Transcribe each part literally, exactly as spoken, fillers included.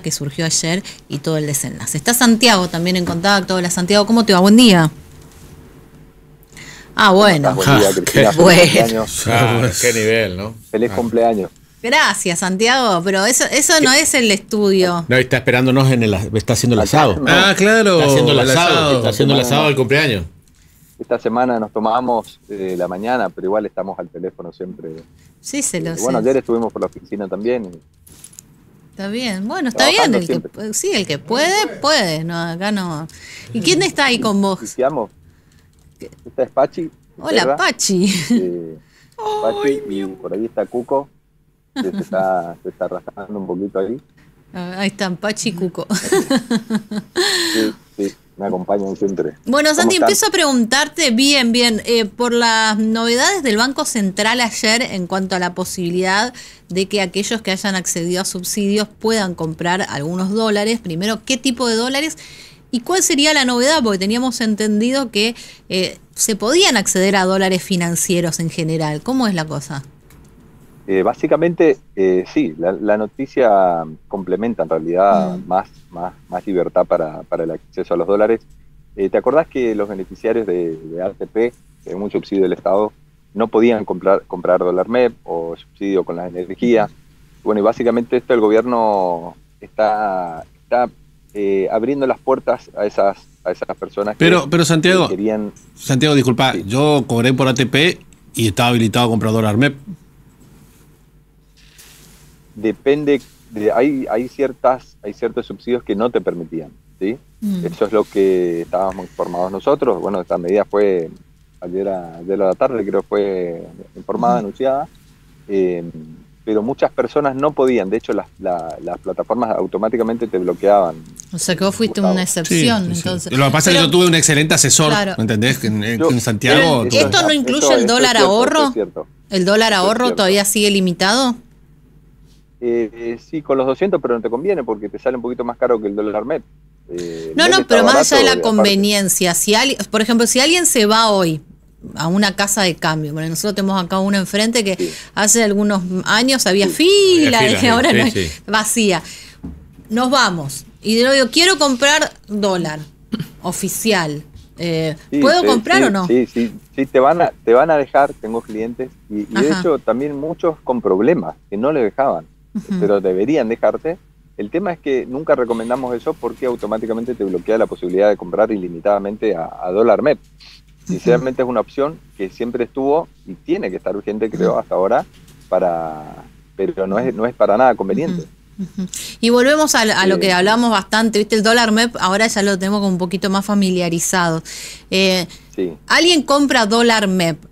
nota que surgió ayer y todo el desenlace. Está Santiago también en contacto. Hola Santiago, ¿cómo te va? Buen día. Ah, bueno. Buen día, Cristina. Feliz cumpleaños. Ah, qué nivel, ¿no? Feliz cumpleaños. Gracias, Santiago, pero eso eso no es el estudio. No, está esperándonos en el... Está haciendo el asado. Ah, claro. Está haciendo el asado. Está haciendo el asado del cumpleaños. Esta semana nos tomamos eh, la mañana, pero igual estamos al teléfono siempre. Sí, se lo sé. Bueno, ayer estuvimos por la oficina también. Está bien, bueno, está bien. El que, sí, el que puede, puede. No, acá no. ¿Y quién está ahí con vos? Esta es Pachi. Hola, Pachi. Eh, Pachi, y por ahí está Cuco, que se está, se está arrastrando un poquito ahí. Ahí están Pachi y Cuco. Sí, sí. Me acompañan siempre. Bueno, Santi, están? empiezo a preguntarte, bien, bien, eh, por las novedades del Banco Central ayer en cuanto a la posibilidad de que aquellos que hayan accedido a subsidios puedan comprar algunos dólares. Primero, ¿qué tipo de dólares? ¿Y cuál sería la novedad? Porque teníamos entendido que eh, se podían acceder a dólares financieros en general. ¿Cómo es la cosa? Eh, básicamente, eh, sí, la, la noticia complementa en realidad mm. más, más, más libertad para, para el acceso a los dólares. Eh, ¿Te acordás que los beneficiarios de, de A T P, en un subsidio del Estado, no podían comprar, comprar dólar M E P o subsidio con la energía? Bueno, y básicamente esto el gobierno está, está eh, abriendo las puertas a esas, a esas personas que, pero, pero Santiago, que querían... Santiago, disculpa, sí. Yo cobré por A T P y estaba habilitado a comprar dólar M E P. Depende, de, hay, hay, ciertas, hay ciertos subsidios que no te permitían, ¿sí? Mm. Eso es lo que estábamos informados nosotros. Bueno, esta medida fue ayer a, ayer a la tarde, creo que fue informada, mm. anunciada, eh, pero muchas personas no podían. De hecho, las, la, las plataformas automáticamente te bloqueaban. O sea que vos fuiste una excepción. Sí, sí, entonces. Sí. Lo que pasa es que yo tuve un excelente asesor, claro. ¿Me entendés? En, en, yo, en Santiago. ¿Esto todo. no incluye eso, el dólar es cierto, ahorro? Es cierto. ¿El dólar ahorro todavía sigue limitado? Eh, eh, sí, con los doscientos, pero no te conviene porque te sale un poquito más caro que el dólar M E P. Eh, no, no, pero más allá de la conveniencia, si al, por ejemplo, si alguien se va hoy a una casa de cambio, bueno, nosotros tenemos acá una enfrente que sí. hace algunos años había sí. fila, había fila, ahora sí, no hay, sí. vacía. Nos vamos y yo digo, quiero comprar dólar oficial. Eh, sí, ¿Puedo sí, comprar sí, o no? Sí, sí, sí te, van a, te van a dejar, tengo clientes y, y de hecho también muchos con problemas que no le dejaban. Uh-huh. Pero deberían dejarte. El tema es que nunca recomendamos eso porque automáticamente te bloquea la posibilidad de comprar ilimitadamente a, a dólar M E P. Sinceramente uh-huh. es una opción que siempre estuvo y tiene que estar urgente, creo, hasta ahora, para, pero no es, no es para nada conveniente. Uh-huh. Uh-huh. Y volvemos a, a eh, lo que hablamos bastante, ¿viste? El dólar M E P ahora ya lo tenemos como un poquito más familiarizado. Eh, sí. Alguien compra dólar M E P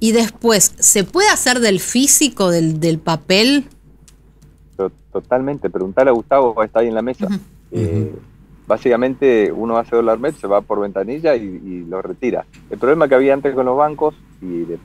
y después, ¿se puede hacer del físico, del, del papel? Totalmente, preguntarle a Gustavo, está ahí en la mesa. Uh-huh. eh, básicamente uno hace dólar M E P, se va por ventanilla y, y lo retira. El problema que había antes con los bancos, y de,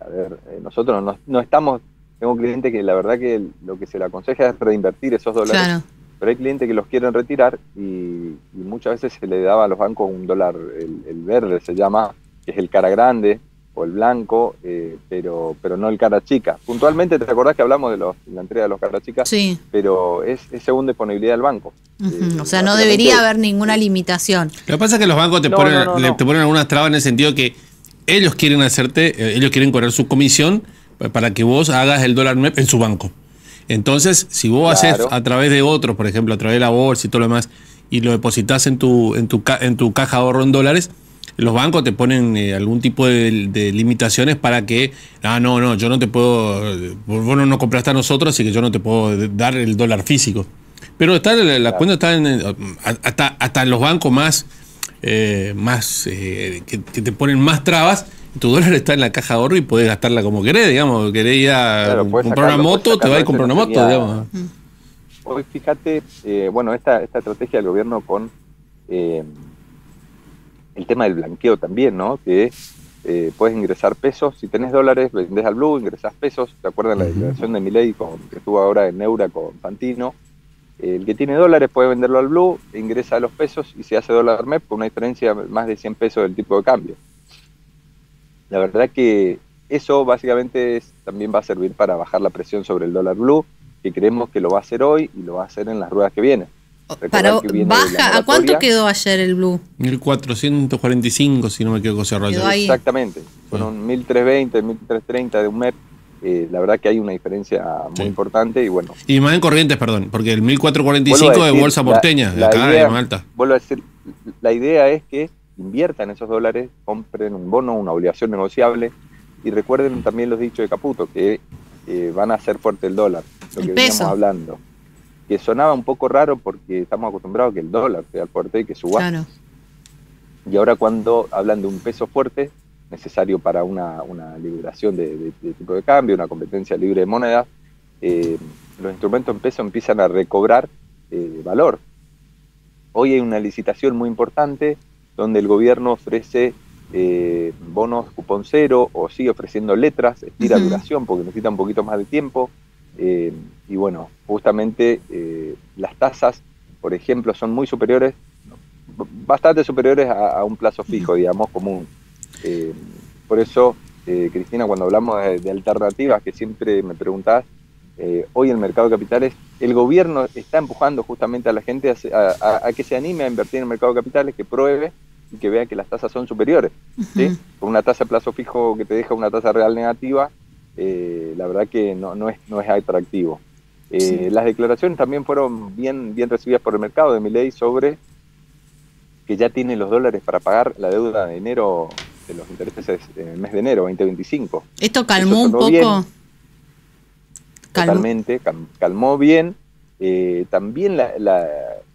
a ver, nosotros no, no estamos, tengo un cliente que la verdad que lo que se le aconseja es reinvertir esos dólares, claro. pero hay clientes que los quieren retirar y, y muchas veces se le daba a los bancos un dólar, el, el verde se llama, que es el cara grande, o el blanco, eh, pero pero no el cara chica. Puntualmente, ¿te acordás que hablamos de los, la entrega de los cara chicas? Sí. Pero es, es según disponibilidad del banco. Uh-huh. eh, o sea, no debería haber ninguna limitación. Lo que pasa es que los bancos te, no, ponen, no, no, le, no. te ponen algunas trabas en el sentido que ellos quieren hacerte, ellos quieren cobrar su comisión para que vos hagas el dólar M E P en su banco. Entonces, si vos claro. haces a través de otros, por ejemplo, a través de la bolsa y todo lo demás, y lo depositas en tu, en tu, en tu caja de ahorro en dólares, los bancos te ponen eh, algún tipo de, de limitaciones para que, ah, no, no, yo no te puedo, vos no nos compraste a nosotros, así que yo no te puedo dar el dólar físico. Pero está la, la cuenta está en, hasta, hasta en los bancos más, eh, más eh, que, que te ponen más trabas, tu dólar está en la caja de ahorro y podés gastarla como querés, digamos. Querés ir a claro, comprar sacarlo, una moto, te vas a comprar una moto, tenía, digamos. Hoy fíjate, eh, bueno, esta, esta estrategia del gobierno con... Eh, el tema del blanqueo también, ¿no? Que eh, puedes ingresar pesos, si tenés dólares, vendés al blue, ingresás pesos, ¿te acuerdan la declaración de Milei con, que estuvo ahora en Neura con Fantino? Eh, el que tiene dólares puede venderlo al blue, ingresa a los pesos y se hace dólar M E P por una diferencia más de cien pesos del tipo de cambio. La verdad que eso básicamente es, también va a servir para bajar la presión sobre el dólar blue, que creemos que lo va a hacer hoy y lo va a hacer en las ruedas que vienen. Para, que baja, ¿a cuánto quedó ayer el blue? mil cuatrocientos cuarenta y cinco, si no me equivoco, cerró ayer. Exactamente, fueron sí. mil trescientos veinte, mil trescientos treinta de un mes. Eh, la verdad que hay una diferencia muy sí. importante y bueno. Y más en Corrientes, perdón, porque el mil cuatrocientos cuarenta y cinco es bolsa porteña, la, la acá idea, es más alta. Vuelvo a decir, la idea es que inviertan esos dólares, compren un bono, una obligación negociable y recuerden también los dichos de Caputo, que eh, van a hacer fuerte el dólar, lo el que veníamos hablando. Que sonaba un poco raro porque estamos acostumbrados a que el dólar sea fuerte y que suba. Claro. Y ahora cuando hablan de un peso fuerte, necesario para una, una liberación de, de, de tipo de cambio, una competencia libre de monedas, eh, los instrumentos en peso empiezan a recobrar eh, valor. Hoy hay una licitación muy importante donde el gobierno ofrece eh, bonos cupón cero o sigue ofreciendo letras, estira uh-huh. duración porque necesita un poquito más de tiempo. Eh, y bueno, justamente eh, las tasas, por ejemplo, son muy superiores, bastante superiores a, a un plazo fijo, digamos, común. Eh, por eso, eh, Cristina, cuando hablamos de, de alternativas, que siempre me preguntás, eh, hoy en el mercado de capitales, el gobierno está empujando justamente a la gente a, a, a que se anime a invertir en el mercado de capitales, que pruebe y que vea que las tasas son superiores. Uh-huh. ¿Sí? Con una tasa de plazo fijo que te deja una tasa real negativa, eh, la verdad que no, no, es, no es atractivo. Eh, sí. Las declaraciones también fueron bien, bien recibidas por el mercado de Milei sobre que ya tiene los dólares para pagar la deuda de enero, de los intereses en el mes de enero, veinte veinticinco. ¿Esto calmó un poco? Bien, calmó. Totalmente, cal, calmó bien. Eh, también la, la,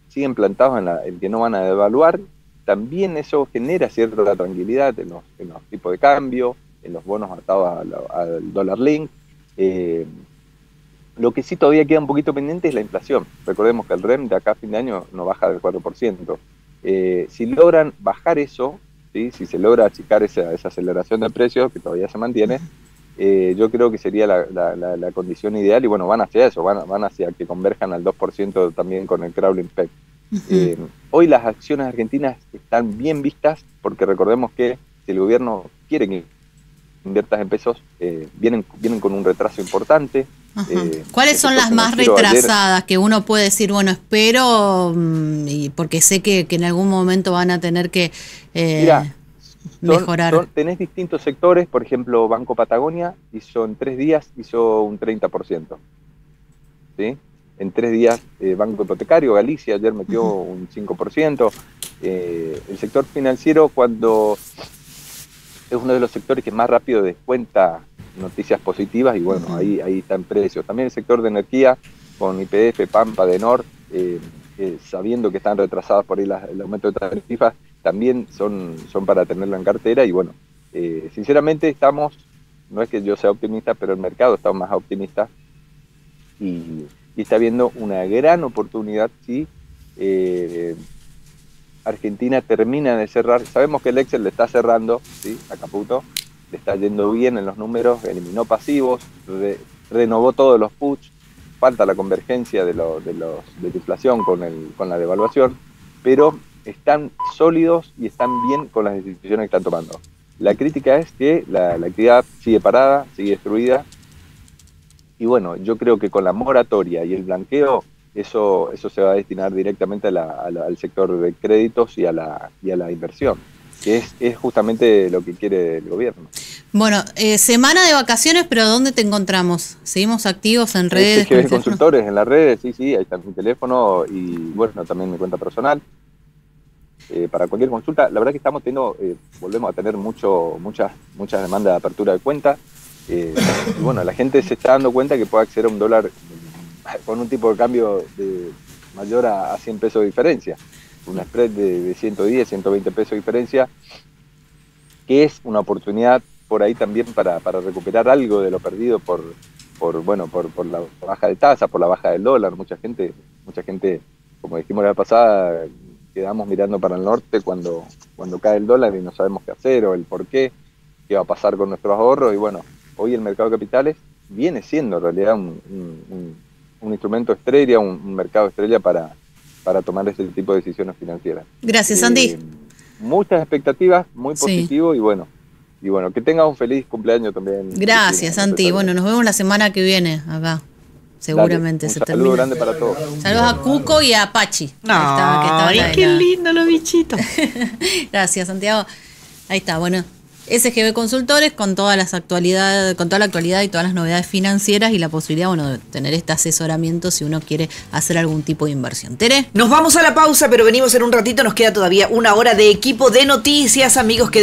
siguen plantados en, la, en que no van a devaluar. También eso genera cierta tranquilidad en los, en los tipos de cambio, en los bonos atados al dólar link. Eh, lo que sí todavía queda un poquito pendiente es la inflación. Recordemos que el R E M de acá a fin de año no baja del cuatro por ciento. Eh, si logran bajar eso, ¿sí? Si se logra achicar esa, esa aceleración de precios que todavía se mantiene, eh, yo creo que sería la, la, la, la condición ideal y bueno, van hacia eso, van, van hacia que converjan al dos por ciento también con el crawling peg. Uh-huh. eh, hoy las acciones argentinas están bien vistas porque recordemos que si el gobierno quiere que inviertas en pesos, eh, vienen, vienen con un retraso importante. Eh, ¿Cuáles son las más retrasadas? Ayer, que uno puede decir, bueno, espero, y porque sé que, que en algún momento van a tener que eh, mirá, son, mejorar. Son, tenés distintos sectores, por ejemplo, Banco Patagonia hizo en tres días hizo un treinta por ciento. ¿Sí? En tres días, eh, Banco Hipotecario, Galicia ayer metió uh-huh. un cinco por ciento. Eh, el sector financiero, cuando es uno de los sectores que más rápido descuenta noticias positivas y bueno, ahí, ahí está en precio. También el sector de energía con Y P F, Pampa, Denor, eh, eh, sabiendo que están retrasadas por ahí las, el aumento de tarifas, también son, son para tenerlo en cartera y bueno, eh, sinceramente estamos, no es que yo sea optimista, pero el mercado está más optimista y, y está viendo una gran oportunidad si eh, Argentina termina de cerrar. Sabemos que el Excel le está cerrando, ¿sí? A Caputo, le está yendo bien en los números, eliminó pasivos, re, renovó todos los puts, falta la convergencia de, lo, de, los, de la inflación con, el, con la devaluación, pero están sólidos y están bien con las decisiones que están tomando. La crítica es que la, la actividad sigue parada, sigue destruida, y bueno, yo creo que con la moratoria y el blanqueo, eso, eso se va a destinar directamente a la, a la, al sector de créditos y a la, y a la inversión, que es, es justamente lo que quiere el gobierno. Bueno, eh, semana de vacaciones, pero ¿dónde te encontramos? ¿Seguimos activos en redes? S G B Consultores en las redes, sí, sí, ahí está mi teléfono y bueno, también mi cuenta personal. Eh, para cualquier consulta, la verdad que estamos teniendo, eh, volvemos a tener mucho, muchas, muchas demandas de apertura de cuenta. Eh, y bueno, la gente se está dando cuenta que puede acceder a un dólar con un tipo de cambio de mayor a cien pesos de diferencia. Una spread de, de ciento diez, ciento veinte pesos de diferencia, que es una oportunidad por ahí también para, para recuperar algo de lo perdido por, por, bueno, por, por la baja de tasa, por la baja del dólar. Mucha gente, mucha gente, como dijimos la vez pasada, quedamos mirando para el norte cuando, cuando cae el dólar y no sabemos qué hacer o el por qué, qué va a pasar con nuestros ahorros. Y bueno, hoy el mercado de capitales viene siendo en realidad un, un, un instrumento estrella, un, un mercado estrella para... para tomar este tipo de decisiones financieras. Gracias, Santi. Eh, muchas expectativas, muy positivo sí. y bueno, y bueno, que tengas un feliz cumpleaños también. Gracias, Santi. Bueno, nos vemos la semana que viene acá. seguramente. Dale, un se saludo termina. Grande para todos. Saludos a Cuco y a Pachi. No, estaba, que estaba ay, la, qué lindo los bichitos. Gracias, Santiago. Ahí está, bueno. S G B Consultores con todas las actualidades, con toda la actualidad y todas las novedades financieras y la posibilidad, bueno, de tener este asesoramiento si uno quiere hacer algún tipo de inversión. Tere. Nos vamos a la pausa, pero venimos en un ratito, nos queda todavía una hora de equipo de noticias, amigos que